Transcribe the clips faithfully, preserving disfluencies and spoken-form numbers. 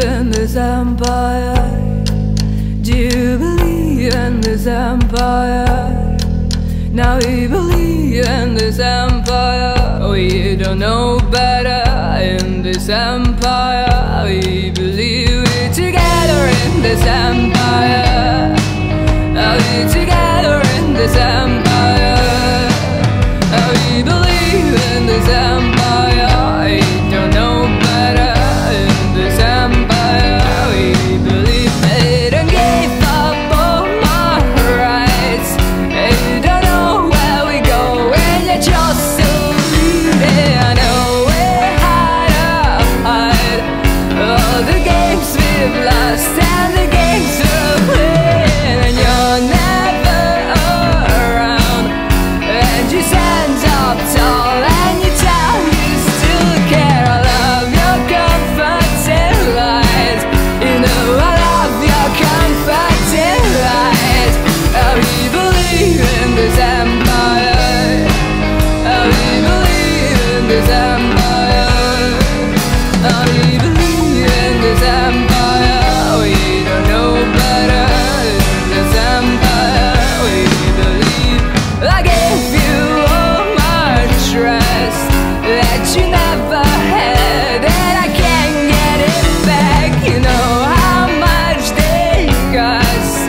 believe in this empire? Do you believe in this empire? Now you believe in this empire. Oh, you don't know better. In this empire, we believe we're together in this empire. Are we together in this empire? Are we believe in this empire? I don't know better. In this empire, we believe. I don't give up all my rights. I don't know where we go, and you just so leave. I know we're hard up, hard. All the games we've lost and the games we'll play, and you're never around, and you stand up tall and you tell me you still care. I love your comforts and lies. You know I love your comforts and lies. I really believe in this empire. I really believe in this empire. I really believe in this empire. We don't know better. In this empire we believe. I gave you all my trust that you never had, and I can't get it back. You know how much they cost.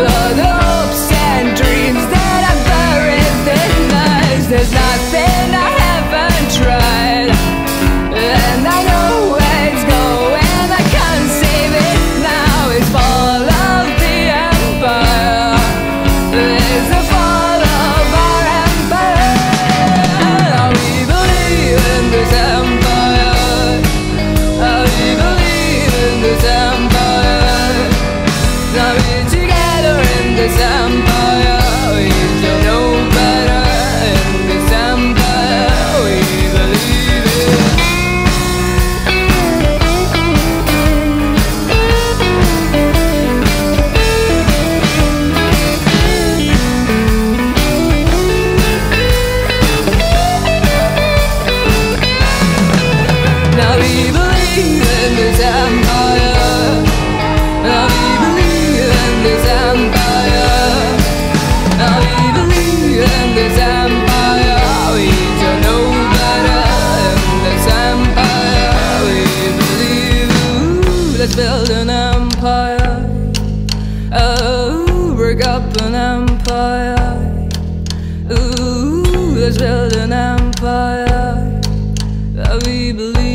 All the hopes and dreams that I buried this night. There's nothing I haven't tried, and I know where it's going. I can't save it now. It's fall of the empire. It's the fall of our empire. How we believe in this empire. How we believe in this empire. Now we're together in this empire. We don't know better. In this empire we believe it. Now we believe in this empire. Now we believe in this empire. Now we believe in this empire. We don't know better. In this empire we believe. Ooh, let's build an empire. Oh, break up an empire. Ooh, let's build an empire that we believe.